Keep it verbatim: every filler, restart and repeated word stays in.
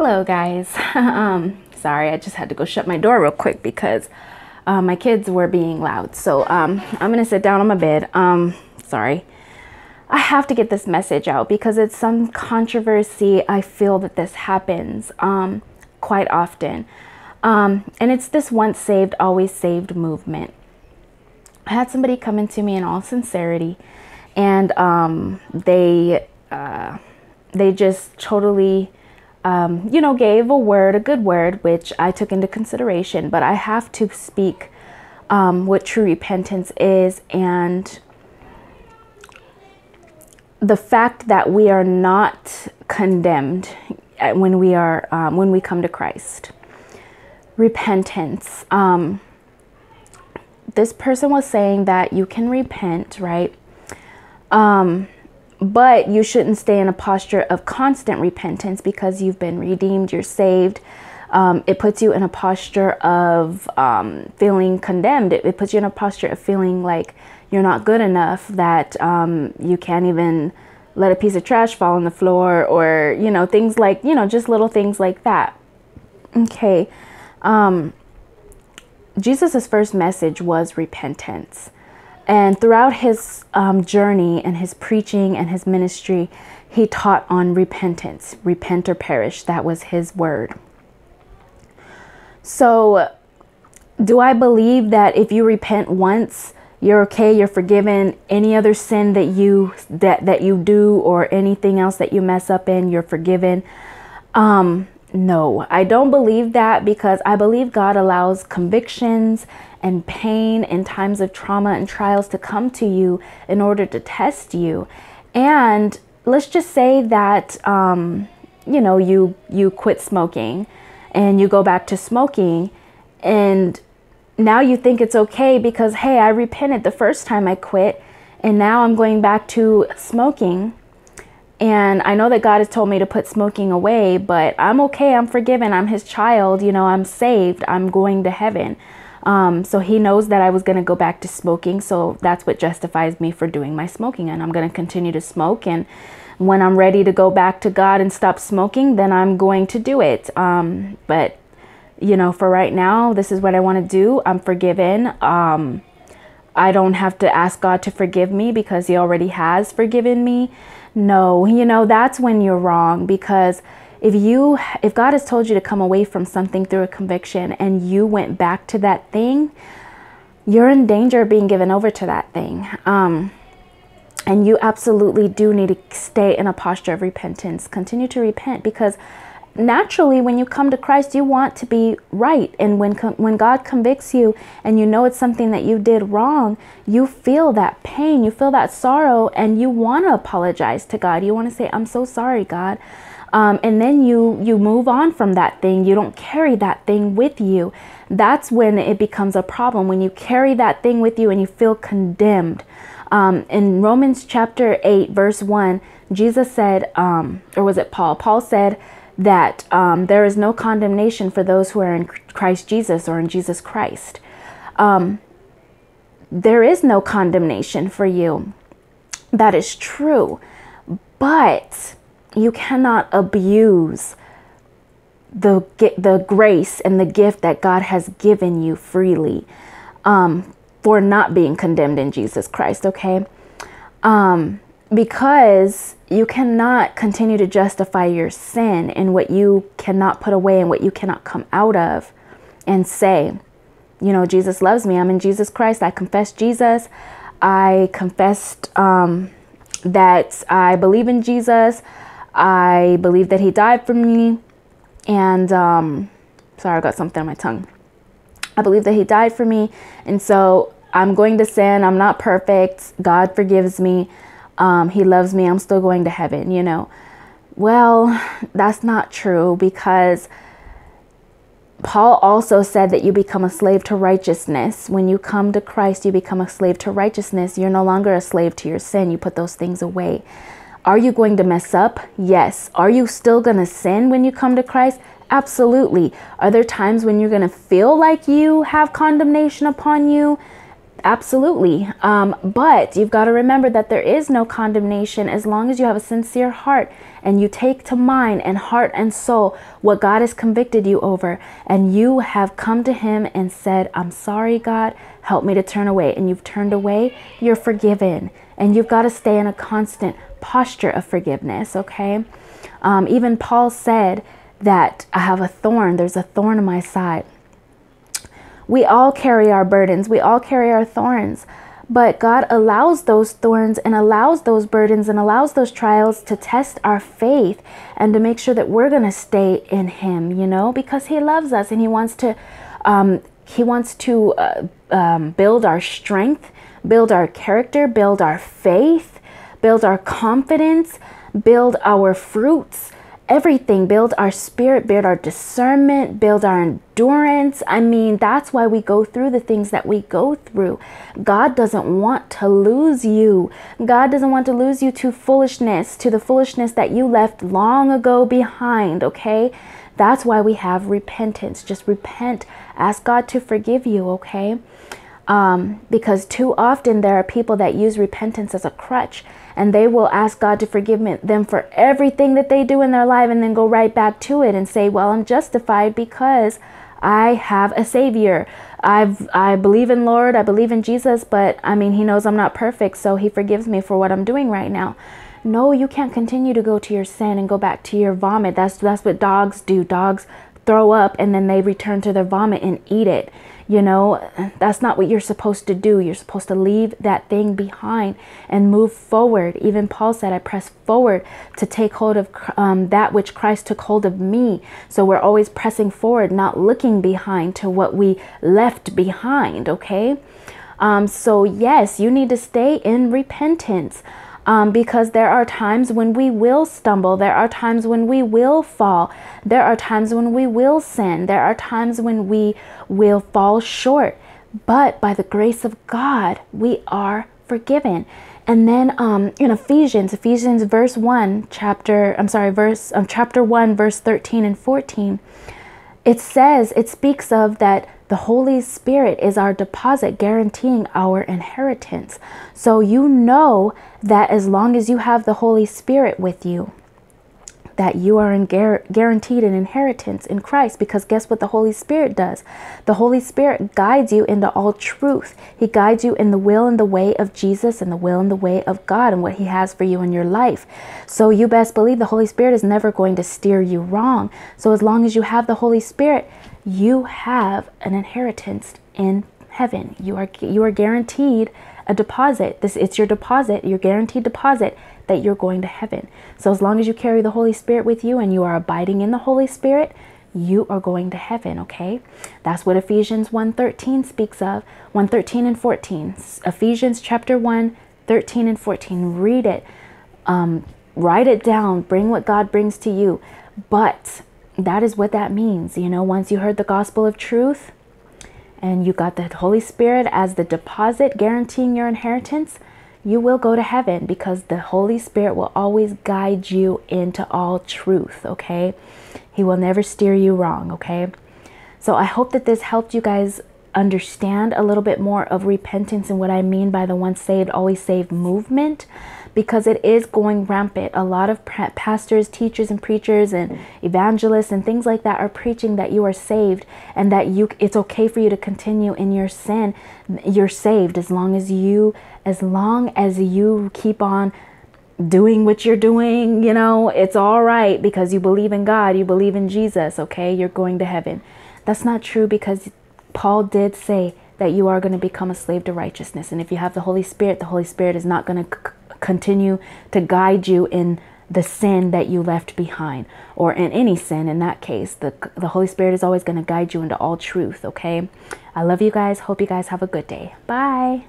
Hello guys. um, sorry, I just had to go shut my door real quick because uh, my kids were being loud. So um, I'm gonna sit down on my bed. Um, sorry. I have to get this message out because it's some controversy. I feel that this happens um, quite often. Um, and it's this once saved, always saved movement. I had somebody come into me in all sincerity, and um, they, uh, they just totally, um, you know, gave a word, a good word, which I took into consideration. But I have to speak um, what true repentance is, and the fact that we are not condemned when we are um, when we come to Christ. Repentance. Um, this person was saying that you can repent, right? Um, but you shouldn't stay in a posture of constant repentance because you've been redeemed, you're saved. Um, it puts you in a posture of um, feeling condemned. It, it puts you in a posture of feeling like you're not good enough, that um, you can't even let a piece of trash fall on the floor, or, you know, things like, you know, just little things like that. Okay. Um, Jesus's first message was repentance. And throughout his um, journey and his preaching and his ministry, he taught on repentance. Repent or perish. That was his word. So do I believe that if you repent once, you're okay, you're forgiven? Any other sin that you that that you do or anything else that you mess up in, you're forgiven? Um, no, I don't believe that, because I believe God allows convictions and pain and times of trauma and trials to come to you in order to test you. And let's just say that, um, you know, you you quit smoking and you go back to smoking, and now you think it's okay because, hey, I repented the first time I quit, and now I'm going back to smoking. And I know that God has told me to put smoking away, but I'm okay. I'm forgiven. I'm his child. You know, I'm saved. I'm going to heaven. Um, so he knows that I was going to go back to smoking. So that's what justifies me for doing my smoking. And I'm going to continue to smoke. And when I'm ready to go back to God and stop smoking, then I'm going to do it. Um, but you know, for right now, this is what I want to do. I'm forgiven. Um, I don't have to ask God to forgive me because he already has forgiven me. No, you know, that's when you're wrong, because if you, if God has told you to come away from something through a conviction and you went back to that thing, you're in danger of being given over to that thing. Um, and you absolutely do need to stay in a posture of repentance. Continue to repent, because naturally, when you come to Christ, you want to be right. And when when God convicts you and you know it's something that you did wrong, you feel that pain, you feel that sorrow, and you want to apologize to God. You want to say, I'm so sorry, God. Um, and then you, you move on from that thing. You don't carry that thing with you. That's when it becomes a problem, when you carry that thing with you and you feel condemned. Um, in Romans chapter eight, verse one, Jesus said, um, or was it Paul? Paul said, that um, there is no condemnation for those who are in Christ Jesus, or in Jesus Christ. Um, there is no condemnation for you. That is true. But you cannot abuse the, the grace and the gift that God has given you freely um, for not being condemned in Jesus Christ, okay? Um, because you cannot continue to justify your sin and what you cannot put away and what you cannot come out of and say, you know, Jesus loves me. I'm in Jesus Christ. I confess Jesus. I confessed um, that I believe in Jesus. I believe that he died for me. And um, sorry, I got something on my tongue. I believe that he died for me. And so I'm going to sin. I'm not perfect. God forgives me. Um, he loves me. I'm still going to heaven, you know. Well, that's not true, because Paul also said that you become a slave to righteousness. When you come to Christ, you become a slave to righteousness. You're no longer a slave to your sin. You put those things away. Are you going to mess up? Yes. Are you still going to sin when you come to Christ? Absolutely. Are there times when you're going to feel like you have condemnation upon you? Absolutely. Um, but you've got to remember that there is no condemnation as long as you have a sincere heart and you take to mind and heart and soul what God has convicted you over, and you have come to him and said, I'm sorry, God, help me to turn away, and you've turned away, you're forgiven. And you've got to stay in a constant posture of forgiveness, okay? Um, even Paul said that I have a thorn, there's a thorn in my side. We all carry our burdens, we all carry our thorns, but God allows those thorns and allows those burdens and allows those trials to test our faith and to make sure that we're going to stay in him, you know, because he loves us and he wants to, um, he wants to uh, um, build our strength, build our character, build our faith, build our confidence, build our fruits, everything, build our spirit, build our discernment, build our endurance. I mean, that's why we go through the things that we go through. God doesn't want to lose you. God doesn't want to lose you to foolishness, to the foolishness that you left long ago behind, okay? That's why we have repentance. Just repent. Ask God to forgive you, okay? Um, because too often there are people that use repentance as a crutch, and they will ask God to forgive them for everything that they do in their life and then go right back to it and say, well, I'm justified because I have a savior. I've, I believe in Lord, I believe in Jesus, but I mean, he knows I'm not perfect, so he forgives me for what I'm doing right now. No, you can't continue to go to your sin and go back to your vomit. That's, that's what dogs do. Dogs throw up and then they return to their vomit and eat it. You know, that's not what you're supposed to do. You're supposed to leave that thing behind and move forward. Even Paul said, I press forward to take hold of um, that which Christ took hold of me. So we're always pressing forward, not looking behind to what we left behind, okay? Um, so yes, you need to stay in repentance. Um, because there are times when we will stumble. There are times when we will fall. There are times when we will sin. There are times when we will fall short. But by the grace of God, we are forgiven. And then um, in Ephesians, Ephesians verse one, chapter, I'm sorry, verse, um, chapter one, verse thirteen and fourteen, it says, it speaks of that the Holy Spirit is our deposit guaranteeing our inheritance. So you know that as long as you have the Holy Spirit with you, that you are in gar guaranteed an inheritance in Christ, because guess what the Holy Spirit does? The Holy Spirit guides you into all truth. He guides you in the will and the way of Jesus and the will and the way of God and what he has for you in your life. So you best believe the Holy Spirit is never going to steer you wrong. So as long as you have the Holy Spirit, you have an inheritance in heaven. You are, you are guaranteed a deposit. This, it's your deposit, your guaranteed deposit, that you're going to heaven. So as long as you carry the Holy Spirit with you and you are abiding in the Holy Spirit, you are going to heaven, okay? That's what Ephesians one thirteen speaks of, one thirteen and fourteen. Ephesians chapter one, thirteen and fourteen. Read it, um, write it down, bring what God brings to you. But that is what that means, you know, once you heard the gospel of truth and you got the Holy Spirit as the deposit guaranteeing your inheritance, you will go to heaven, because the Holy Spirit will always guide you into all truth, okay? He will never steer you wrong, okay? So I hope that this helped you guys understand a little bit more of repentance and what I mean by the once saved, always saved movement, because it is going rampant. A lot of pastors, teachers, and preachers and evangelists and things like that are preaching that you are saved and that you, it's okay for you to continue in your sin. You're saved as long as you, as long as you keep on doing what you're doing, you know, it's all right because you believe in God, you believe in Jesus, okay? You're going to heaven. That's not true, because Paul did say that you are going to become a slave to righteousness. And if you have the Holy Spirit, the Holy Spirit is not going to continue to guide you in the sin that you left behind, or in any sin in that case. The, the Holy Spirit is always going to guide you into all truth, okay? I love you guys. Hope you guys have a good day. Bye.